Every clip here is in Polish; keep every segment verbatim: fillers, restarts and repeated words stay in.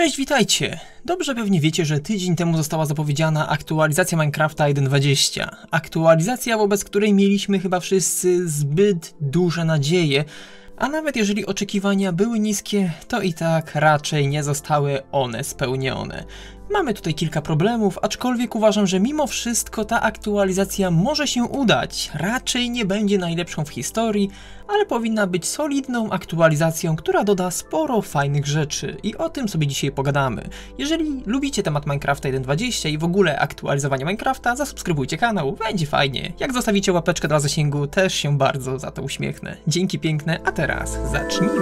Cześć, witajcie! Dobrze pewnie wiecie, że tydzień temu została zapowiedziana aktualizacja Minecrafta jeden dwadzieścia. Aktualizacja, wobec której mieliśmy chyba wszyscy zbyt duże nadzieje, a nawet jeżeli oczekiwania były niskie, to i tak raczej nie zostały one spełnione. Mamy tutaj kilka problemów, aczkolwiek uważam, że mimo wszystko ta aktualizacja może się udać. Raczej nie będzie najlepszą w historii, ale powinna być solidną aktualizacją, która doda sporo fajnych rzeczy i o tym sobie dzisiaj pogadamy. Jeżeli lubicie temat Minecrafta jeden dwadzieścia i w ogóle aktualizowanie Minecrafta, zasubskrybujcie kanał, będzie fajnie. Jak zostawicie łapeczkę dla zasięgu, też się bardzo za to uśmiechnę. Dzięki piękne, a teraz zacznijmy.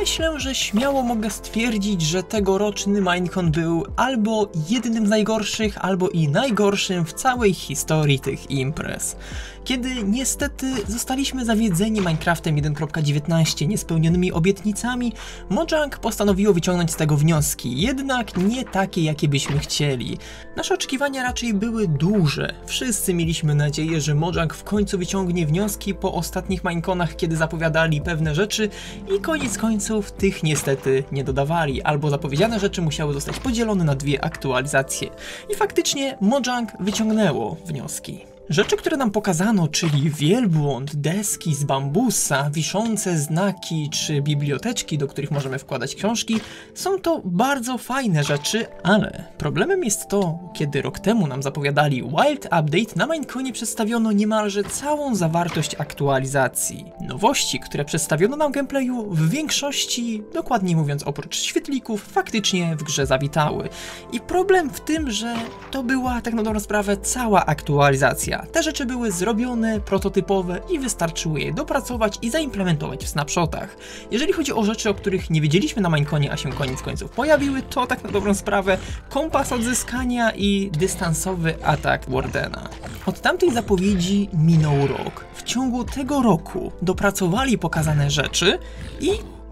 Myślę, że śmiało mogę stwierdzić, że tegoroczny Minecon był albo jednym z najgorszych, albo i najgorszym w całej historii tych imprez. Kiedy niestety zostaliśmy zawiedzeni Minecraftem jeden kropka dziewiętnaście niespełnionymi obietnicami, Mojang postanowiło wyciągnąć z tego wnioski, jednak nie takie, jakie byśmy chcieli. Nasze oczekiwania raczej były duże. Wszyscy mieliśmy nadzieję, że Mojang w końcu wyciągnie wnioski po ostatnich Mineconach, kiedy zapowiadali pewne rzeczy i koniec końców tych niestety nie dodawali, albo zapowiedziane rzeczy musiały zostać podzielone na dwie aktualizacje. I faktycznie Mojang wyciągnęło wnioski. Rzeczy, które nam pokazano, czyli wielbłąd, deski z bambusa, wiszące znaki czy biblioteczki, do których możemy wkładać książki, są to bardzo fajne rzeczy, ale problemem jest to, kiedy rok temu nam zapowiadali Wild Update, na Mineconie przedstawiono niemalże całą zawartość aktualizacji. Nowości, które przedstawiono nam w gameplayu, w większości, dokładnie mówiąc oprócz świetlików, faktycznie w grze zawitały. I problem w tym, że to była tak na dobrą sprawę cała aktualizacja. Te rzeczy były zrobione, prototypowe i wystarczyło je dopracować i zaimplementować w snapshotach. Jeżeli chodzi o rzeczy, o których nie wiedzieliśmy na Mineconie, a się koniec końców pojawiły, to tak na dobrą sprawę kompas odzyskania i dystansowy atak Wardena. Od tamtej zapowiedzi minął rok. W ciągu tego roku dopracowali pokazane rzeczy i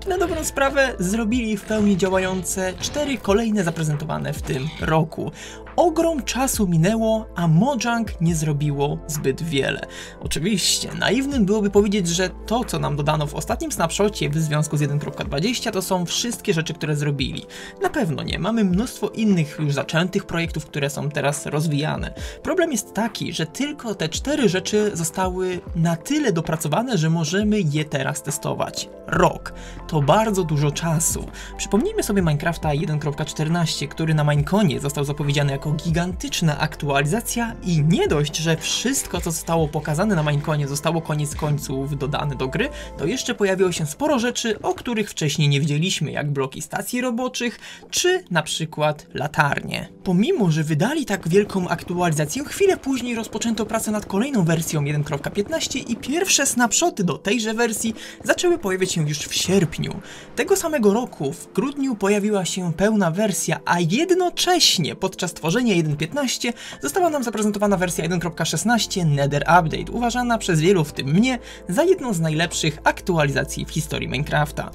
na dobrą sprawę zrobili w pełni działające cztery kolejne zaprezentowane w tym roku. Ogrom czasu minęło, a Mojang nie zrobiło zbyt wiele. Oczywiście, naiwnym byłoby powiedzieć, że to, co nam dodano w ostatnim snapshocie w związku z jeden kropka dwadzieścia, to są wszystkie rzeczy, które zrobili. Na pewno nie, mamy mnóstwo innych już zaczętych projektów, które są teraz rozwijane. Problem jest taki, że tylko te cztery rzeczy zostały na tyle dopracowane, że możemy je teraz testować. Rok. To bardzo dużo czasu. Przypomnijmy sobie Minecrafta jeden kropka czternaście, który na Mineconie został zapowiedziany jako gigantyczna aktualizacja i nie dość, że wszystko, co zostało pokazane na Mineconie, zostało koniec końców dodane do gry, to jeszcze pojawiło się sporo rzeczy, o których wcześniej nie widzieliśmy, jak bloki stacji roboczych, czy na przykład latarnie. Pomimo, że wydali tak wielką aktualizację, chwilę później rozpoczęto pracę nad kolejną wersją jeden kropka piętnaście i pierwsze snapshoty do tejże wersji zaczęły pojawiać się już w sierpniu. Tego samego roku, w grudniu, pojawiła się pełna wersja, a jednocześnie podczas tworzenia jeden kropka piętnaście została nam zaprezentowana wersja jeden kropka szesnaście Nether Update, uważana przez wielu, w tym mnie, za jedną z najlepszych aktualizacji w historii Minecrafta.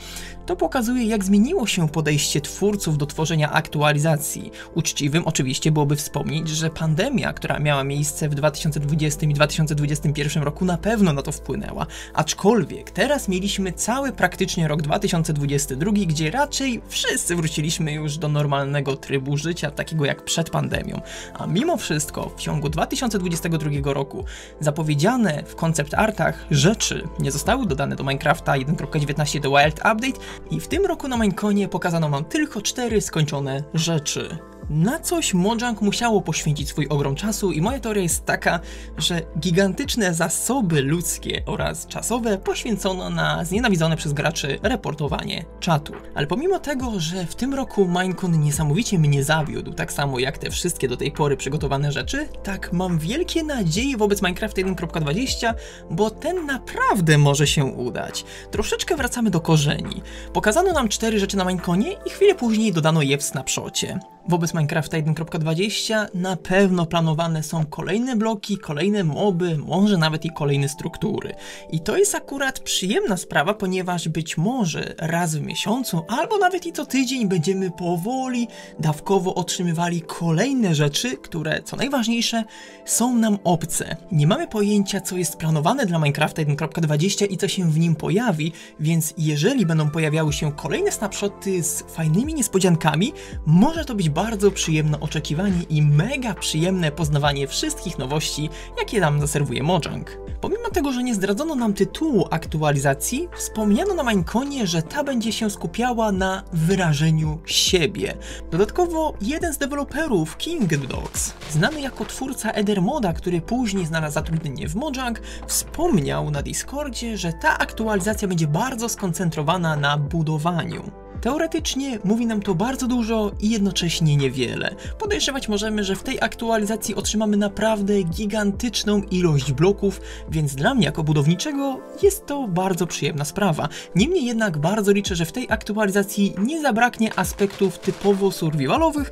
To pokazuje, jak zmieniło się podejście twórców do tworzenia aktualizacji. Uczciwym oczywiście byłoby wspomnieć, że pandemia, która miała miejsce w dwa tysiące dwudziestym i dwa tysiące dwudziestym pierwszym roku, na pewno na to wpłynęła. Aczkolwiek teraz mieliśmy cały praktycznie rok dwa tysiące dwudziesty drugi, gdzie raczej wszyscy wróciliśmy już do normalnego trybu życia, takiego jak przed pandemią. A mimo wszystko w ciągu dwa tysiące dwudziestego drugiego roku zapowiedziane w koncept artach rzeczy nie zostały dodane do Minecrafta jeden kropka dziewiętnaście The Wild Update i w tym roku na Mineconie pokazano nam tylko cztery skończone rzeczy. Na coś Mojang musiało poświęcić swój ogrom czasu i moja teoria jest taka, że gigantyczne zasoby ludzkie oraz czasowe poświęcono na znienawidzone przez graczy reportowanie czatu. Ale pomimo tego, że w tym roku Minecon niesamowicie mnie zawiódł, tak samo jak te wszystkie do tej pory przygotowane rzeczy, tak mam wielkie nadzieje wobec Minecrafta jeden kropka dwadzieścia, bo ten naprawdę może się udać. Troszeczkę wracamy do korzeni. Pokazano nam cztery rzeczy na Mineconie i chwilę później dodano je w snapshocie. Wobec Minecrafta jeden kropka dwadzieścia na pewno planowane są kolejne bloki, kolejne moby, może nawet i kolejne struktury. I to jest akurat przyjemna sprawa, ponieważ być może raz w miesiącu, albo nawet i co tydzień będziemy powoli, dawkowo otrzymywali kolejne rzeczy, które, co najważniejsze, są nam obce. Nie mamy pojęcia, co jest planowane dla Minecrafta jeden kropka dwadzieścia i co się w nim pojawi, więc jeżeli będą pojawiały się kolejne snapshoty z fajnymi niespodziankami, może to być bardzo przyjemne oczekiwanie i mega przyjemne poznawanie wszystkich nowości, jakie nam zaserwuje Mojang. Pomimo tego, że nie zdradzono nam tytułu aktualizacji, wspomniano na Mineconie, że ta będzie się skupiała na wyrażeniu siebie. Dodatkowo jeden z deweloperów, King Dogs, znany jako twórca Edermoda, który później znalazł zatrudnienie w Mojang, wspomniał na Discordzie, że ta aktualizacja będzie bardzo skoncentrowana na budowaniu. Teoretycznie mówi nam to bardzo dużo i jednocześnie niewiele. Podejrzewać możemy, że w tej aktualizacji otrzymamy naprawdę gigantyczną ilość bloków, więc dla mnie jako budowniczego jest to bardzo przyjemna sprawa. Niemniej jednak bardzo liczę, że w tej aktualizacji nie zabraknie aspektów typowo survivalowych.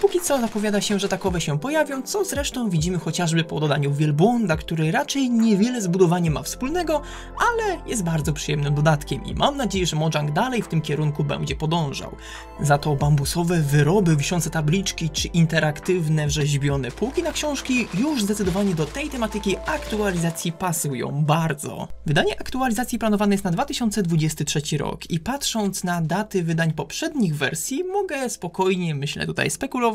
Póki co zapowiada się, że takowe się pojawią, co zresztą widzimy chociażby po dodaniu wielbłąda, który raczej niewiele z budowaniem ma wspólnego, ale jest bardzo przyjemnym dodatkiem i mam nadzieję, że Mojang dalej w tym kierunku będzie podążał. Za to bambusowe wyroby, wiszące tabliczki czy interaktywne rzeźbione półki na książki już zdecydowanie do tej tematyki aktualizacji pasują bardzo. Wydanie aktualizacji planowane jest na dwa tysiące dwudziesty trzeci rok i patrząc na daty wydań poprzednich wersji mogę spokojnie, myślę tutaj spekulować,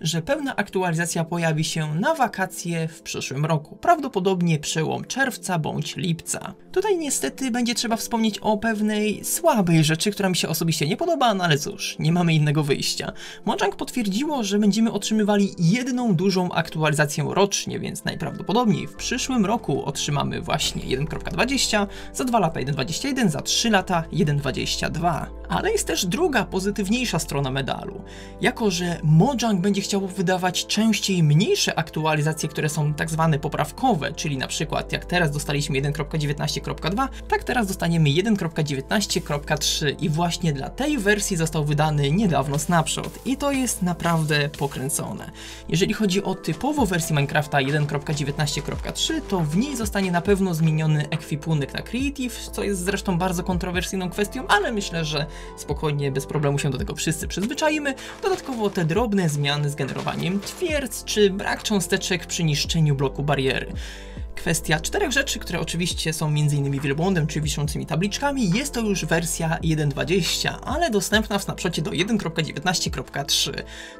że pełna aktualizacja pojawi się na wakacje w przyszłym roku, prawdopodobnie przełom czerwca bądź lipca. Tutaj niestety będzie trzeba wspomnieć o pewnej słabej rzeczy, która mi się osobiście nie podoba, no ale cóż, nie mamy innego wyjścia. Mojang potwierdziło, że będziemy otrzymywali jedną dużą aktualizację rocznie, więc najprawdopodobniej w przyszłym roku otrzymamy właśnie jeden kropka dwadzieścia, za dwa lata jeden kropka dwadzieścia jeden, za trzy lata jeden kropka dwadzieścia dwa. Ale jest też druga, pozytywniejsza strona medalu. Jako że Mojang będzie chciał wydawać częściej mniejsze aktualizacje, które są tak zwane poprawkowe, czyli na przykład jak teraz dostaliśmy jeden kropka dziewiętnaście kropka dwa, tak teraz dostaniemy jeden kropka dziewiętnaście kropka trzy i właśnie dla tej wersji został wydany niedawno snapshot i to jest naprawdę pokręcone. Jeżeli chodzi o typową wersję Minecrafta jeden kropka dziewiętnaście kropka trzy, to w niej zostanie na pewno zmieniony ekwipunek na Creative, co jest zresztą bardzo kontrowersyjną kwestią, ale myślę, że spokojnie, bez problemu się do tego wszyscy przyzwyczajimy. Dodatkowo te drobne zmiany z generowaniem twierdz czy brak cząsteczek przy niszczeniu bloku bariery. Kwestia czterech rzeczy, które oczywiście są między innymi wielbłądem czy wiszącymi tabliczkami, jest to już wersja jeden kropka dwadzieścia, ale dostępna w snapshocie do jeden kropka dziewiętnaście kropka trzy.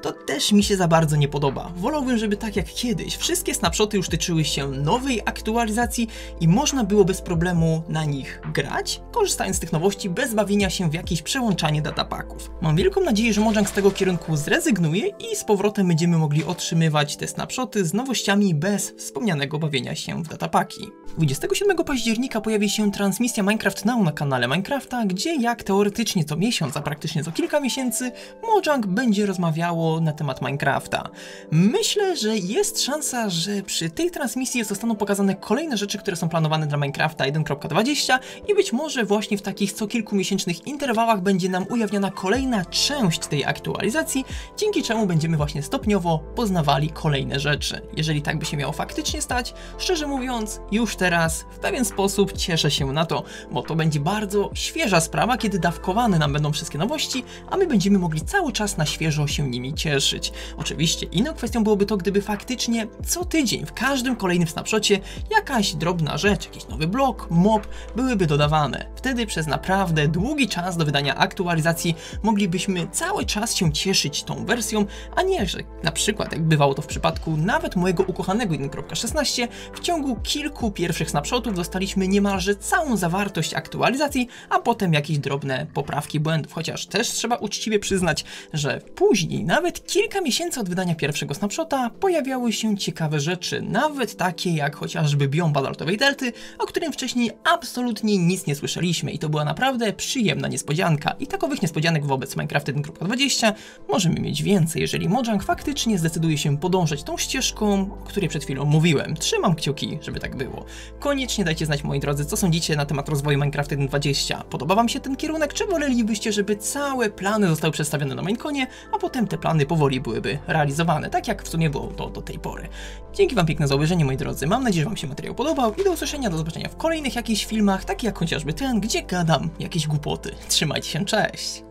To też mi się za bardzo nie podoba. Wolałbym, żeby tak jak kiedyś, wszystkie snapshoty już tyczyły się nowej aktualizacji i można było bez problemu na nich grać, korzystając z tych nowości bez bawienia się w jakieś przełączanie datapaków. Mam wielką nadzieję, że Mojang z tego kierunku zrezygnuje i z powrotem będziemy mogli otrzymywać te snapshoty z nowościami bez wspomnianego bawienia się w datapaki. dwudziestego siódmego października pojawi się transmisja Minecraft Now na kanale Minecrafta, gdzie jak teoretycznie co miesiąc, a praktycznie co kilka miesięcy, Mojang będzie rozmawiało na temat Minecrafta. Myślę, że jest szansa, że przy tej transmisji zostaną pokazane kolejne rzeczy, które są planowane dla Minecrafta jeden kropka dwadzieścia i być może właśnie w takich co kilkumiesięcznych interwałach będzie nam ujawniona kolejna część tej aktualizacji, dzięki czemu będziemy właśnie stopniowo poznawali kolejne rzeczy. Jeżeli tak by się miało faktycznie stać, szczerze mówiąc, już teraz w pewien sposób cieszę się na to, bo to będzie bardzo świeża sprawa, kiedy dawkowane nam będą wszystkie nowości, a my będziemy mogli cały czas na świeżo się nimi cieszyć. Oczywiście inną kwestią byłoby to, gdyby faktycznie co tydzień, w każdym kolejnym snapshocie jakaś drobna rzecz, jakiś nowy blok, mob byłyby dodawane. Wtedy przez naprawdę długi czas do wydania aktualizacji moglibyśmy cały czas się cieszyć tą wersją, a nie, że na przykład, jak bywało to w przypadku nawet mojego ukochanego jeden kropka szesnaście, w ciągu kilku pierwszych snapshotów dostaliśmy niemalże całą zawartość aktualizacji, a potem jakieś drobne poprawki błędów, chociaż też trzeba uczciwie przyznać, że później, nawet kilka miesięcy od wydania pierwszego snapshota, pojawiały się ciekawe rzeczy, nawet takie jak chociażby biom bazaltowej delty, o którym wcześniej absolutnie nic nie słyszeliśmy i to była naprawdę przyjemna niespodzianka i takowych niespodzianek wobec Minecraft jeden kropka dwadzieścia możemy mieć więcej, jeżeli Mojang faktycznie zdecyduje się podążać tą ścieżką, o której przed chwilą mówiłem. Trzymam kciuki. i żeby tak było. Koniecznie dajcie znać, moi drodzy, co sądzicie na temat rozwoju Minecraft jeden kropka dwadzieścia. Podoba wam się ten kierunek, czy wolelibyście, żeby całe plany zostały przedstawione na Mineconie, a potem te plany powoli byłyby realizowane, tak jak w sumie było to do tej pory. Dzięki wam piękne za obejrzenie, moi drodzy, mam nadzieję, że wam się materiał podobał i do usłyszenia, do zobaczenia w kolejnych jakichś filmach, takich jak chociażby ten, gdzie gadam jakieś głupoty. Trzymajcie się, cześć!